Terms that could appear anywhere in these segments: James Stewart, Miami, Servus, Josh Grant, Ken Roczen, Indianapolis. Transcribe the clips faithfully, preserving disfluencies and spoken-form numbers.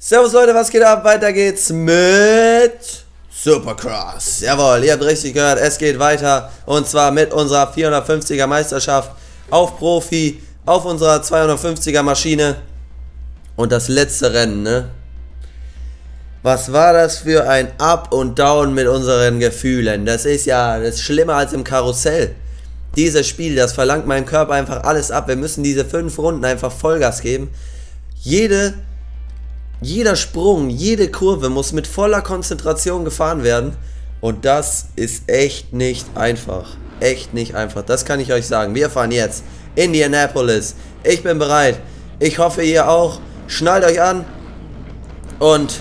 Servus Leute, was geht ab? Weiter geht's mit Supercross. Jawohl, ihr habt richtig gehört, es geht weiter. Und zwar mit unserer vierhundertfünfziger Meisterschaft auf Profi, auf unserer zweihundertfünfziger Maschine. Und das letzte Rennen, ne? Was war das für ein Up und Down mit unseren Gefühlen? Das ist ja, das ist schlimmer als im Karussell. Dieses Spiel, das verlangt meinem Körper einfach alles ab. Wir müssen diese fünf Runden einfach Vollgas geben. Jede... Jeder Sprung, jede Kurve muss mit voller Konzentration gefahren werden. Und das ist echt nicht einfach. Echt nicht einfach. Das kann ich euch sagen. Wir fahren jetzt Indianapolis. Ich bin bereit. Ich hoffe, ihr auch. Schnallt euch an. Und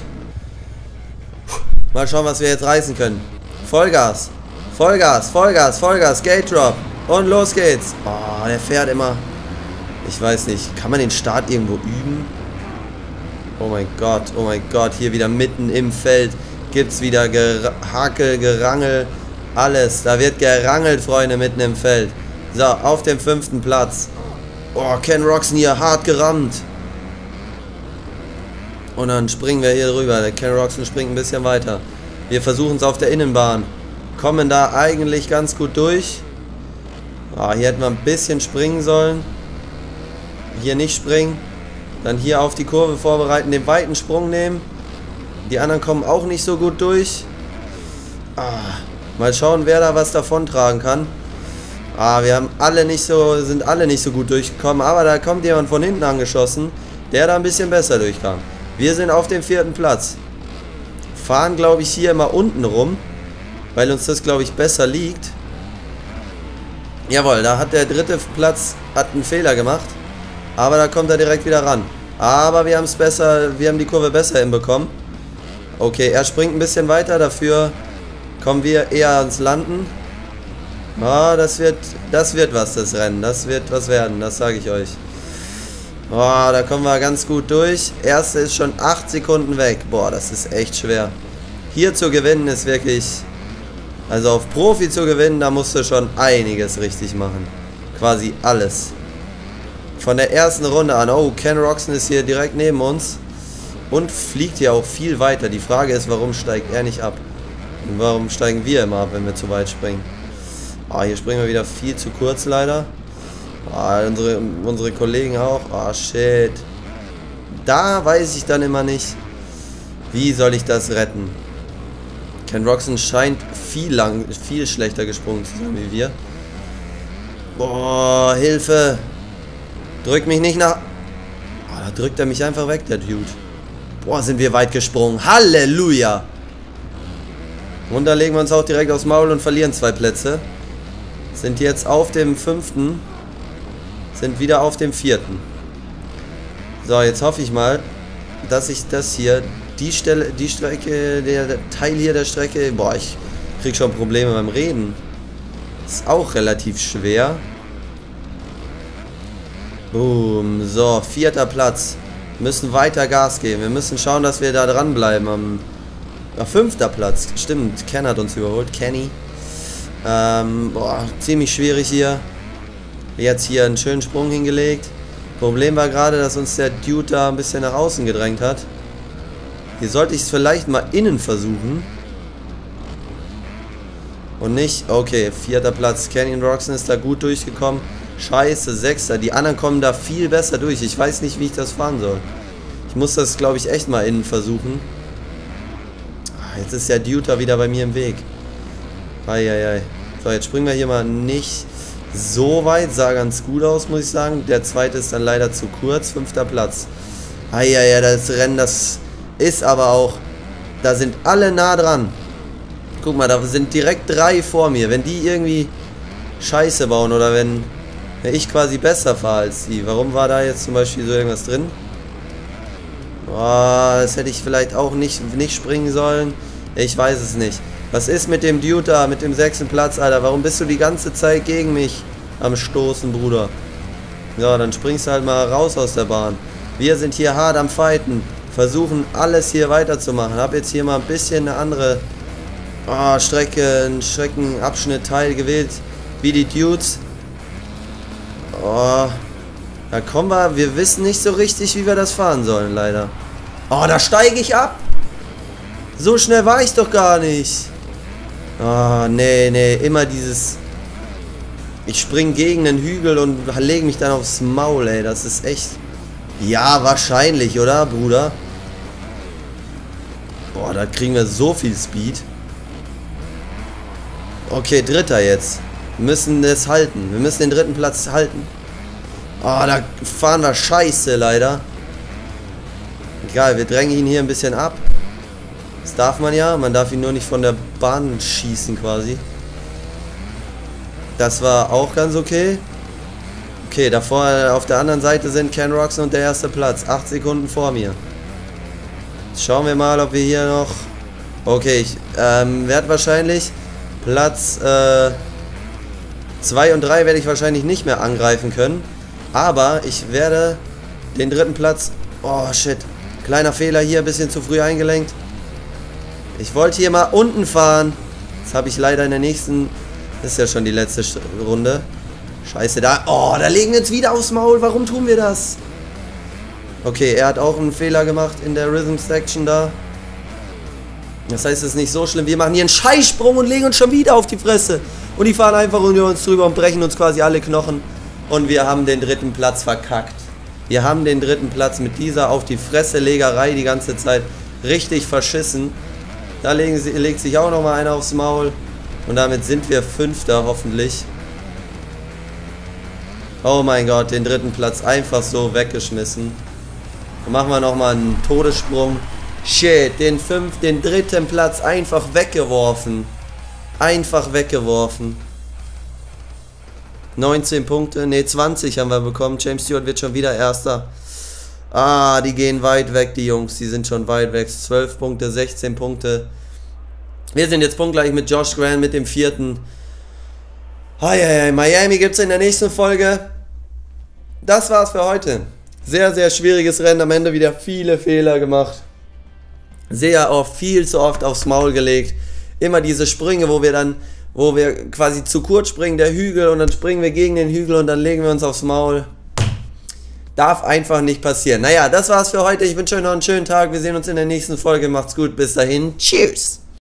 mal schauen, was wir jetzt reißen können. Vollgas. Vollgas, Vollgas, Vollgas. Gate Drop. Und los geht's. Oh, der fährt immer. Ich weiß nicht. Kann man den Start irgendwo üben? Oh mein Gott, oh mein Gott, hier wieder mitten im Feld gibt's wieder Gehacke, Gerangel, alles. Da wird gerangelt, Freunde, mitten im Feld. So, auf dem fünften Platz. Oh, Ken Roczen hier hart gerammt. Und dann springen wir hier rüber. Der Ken Roczen springt ein bisschen weiter. Wir versuchen es auf der Innenbahn. Kommen da eigentlich ganz gut durch. Ah, hier hätten wir ein bisschen springen sollen. Hier nicht springen. Dann hier auf die Kurve vorbereiten, den weiten Sprung nehmen. Die anderen kommen auch nicht so gut durch. Ah, mal schauen, wer da was davontragen kann. Ah, wir haben alle nicht so, sind alle nicht so gut durchgekommen. Aber da kommt jemand von hinten angeschossen, der da ein bisschen besser durchkam. Wir sind auf dem vierten Platz. Fahren, glaube ich, hier immer unten rum, weil uns das, glaube ich, besser liegt. Jawohl, da hat der dritte Platz hat einen Fehler gemacht. Aber da kommt er direkt wieder ran. Aber wir haben es besser, wir haben die Kurve besser hinbekommen. Okay, er springt ein bisschen weiter, dafür kommen wir eher ans Landen. Ah, oh, das wird, das wird was, das Rennen. Das wird was werden, das sage ich euch. Ah, oh, da kommen wir ganz gut durch. Erste ist schon acht Sekunden weg. Boah, das ist echt schwer. Hier zu gewinnen ist wirklich... Also auf Profi zu gewinnen, da musst du schon einiges richtig machen. Quasi alles. Von der ersten Runde an. Oh, Ken Roczen ist hier direkt neben uns. Und fliegt hier auch viel weiter. Die Frage ist, warum steigt er nicht ab? Und warum steigen wir immer ab, wenn wir zu weit springen? Ah, hier springen wir wieder viel zu kurz, leider. Ah, unsere, unsere Kollegen auch. Ah, shit. Da weiß ich dann immer nicht, wie soll ich das retten? Ken Roczen scheint viel, lang, viel schlechter gesprungen zu sein wie wir. Boah, Hilfe! Drück mich nicht nach... Oh, da drückt er mich einfach weg, der Dude. Boah, sind wir weit gesprungen. Halleluja! Und da legen wir uns auch direkt aufs Maul und verlieren zwei Plätze. Sind jetzt auf dem fünften. Sind wieder auf dem vierten. So, jetzt hoffe ich mal, dass ich das hier... Die Stelle, die Strecke, der, der Teil hier der Strecke... Boah, ich krieg schon Probleme beim Reden. Ist auch relativ schwer. Boom, so, vierter Platz. Müssen weiter Gas geben. Wir müssen schauen, dass wir da dranbleiben. Am, ja, fünfter Platz. Stimmt, Ken hat uns überholt. Kenny. Ähm, boah, ziemlich schwierig hier. Jetzt hier einen schönen Sprung hingelegt. Problem war gerade, dass uns der Dude da ein bisschen nach außen gedrängt hat. Hier sollte ich es vielleicht mal innen versuchen. Und nicht, okay, vierter Platz. Kenny Roczen ist da gut durchgekommen. Scheiße, Sechster. Die anderen kommen da viel besser durch. Ich weiß nicht, wie ich das fahren soll. Ich muss das, glaube ich, echt mal innen versuchen. Jetzt ist der Duter wieder bei mir im Weg. Eieiei. So, jetzt springen wir hier mal nicht so weit. Sah ganz gut aus, muss ich sagen. Der zweite ist dann leider zu kurz. Fünfter Platz. Eieiei, das Rennen, das ist aber auch... Da sind alle nah dran. Guck mal, da sind direkt drei vor mir. Wenn die irgendwie Scheiße bauen oder wenn... ich quasi besser fahre als sie. Warum war da jetzt zum Beispiel so irgendwas drin? Boah, das hätte ich vielleicht auch nicht, nicht springen sollen. Ich weiß es nicht. Was ist mit dem Dude da, mit dem sechsten Platz, Alter? Warum bist du die ganze Zeit gegen mich am Stoßen, Bruder? Ja, dann springst du halt mal raus aus der Bahn. Wir sind hier hart am Fighten. Versuchen, alles hier weiterzumachen. Hab jetzt hier mal ein bisschen eine andere oh, Strecke, einen Streckenabschnitt, Teil gewählt. Wie die Dudes. Oh, da kommen wir, wir wissen nicht so richtig, wie wir das fahren sollen, leider. Oh, da steige ich ab. So schnell war ich doch gar nicht. Oh, nee, nee. Immer dieses... Ich spring gegen den Hügel und lege mich dann aufs Maul, ey. Das ist echt... Ja, wahrscheinlich, oder, Bruder? Boah, da kriegen wir so viel Speed. Okay, dritter jetzt. Wir müssen das halten. Wir müssen den dritten Platz halten. Oh, da fahren wir scheiße, leider. Egal, wir drängen ihn hier ein bisschen ab. Das darf man ja. Man darf ihn nur nicht von der Bahn schießen, quasi. Das war auch ganz okay. Okay, davor auf der anderen Seite sind Ken Roczen und der erste Platz. Acht Sekunden vor mir. Jetzt schauen wir mal, ob wir hier noch... Okay, ich ähm, werde wahrscheinlich Platz zwei äh, und drei werde ich wahrscheinlich nicht mehr angreifen können. Aber ich werde den dritten Platz... Oh, shit. Kleiner Fehler hier, ein bisschen zu früh eingelenkt. Ich wollte hier mal unten fahren. Das habe ich leider in der nächsten... Das ist ja schon die letzte Runde. Scheiße, da... Oh, da legen wir uns wieder aufs Maul. Warum tun wir das? Okay, er hat auch einen Fehler gemacht in der Rhythm-Section da. Das heißt, es ist nicht so schlimm. Wir machen hier einen Scheißsprung und legen uns schon wieder auf die Fresse. Und die fahren einfach über uns drüber und brechen uns quasi alle Knochen. Und wir haben den dritten Platz verkackt. Wir haben den dritten Platz mit dieser auf die Fresse-Legerei die ganze Zeit richtig verschissen. Da legen sie, legt sich auch nochmal einer aufs Maul. Und damit sind wir Fünfter, hoffentlich. Oh mein Gott, den dritten Platz einfach so weggeschmissen. Dann machen wir nochmal einen Todessprung. Shit, den fünften, den dritten Platz einfach weggeworfen. Einfach weggeworfen. neunzehn Punkte, ne, zwanzig haben wir bekommen. James Stewart wird schon wieder Erster. Ah, die gehen weit weg, die Jungs. Die sind schon weit weg. zwölf Punkte, sechzehn Punkte. Wir sind jetzt punktgleich mit Josh Grant, mit dem vierten. Hi, Miami gibt es in der nächsten Folge. Das war's für heute. Sehr, sehr schwieriges Rennen. Am Ende wieder viele Fehler gemacht. Sehr oft, viel zu oft aufs Maul gelegt. Immer diese Sprünge, wo wir dann, wo wir quasi zu kurz springen, der Hügel, und dann springen wir gegen den Hügel und dann legen wir uns aufs Maul. Darf einfach nicht passieren. Naja, das war's für heute. Ich wünsche euch noch einen schönen Tag. Wir sehen uns in der nächsten Folge. Macht's gut. Bis dahin. Tschüss.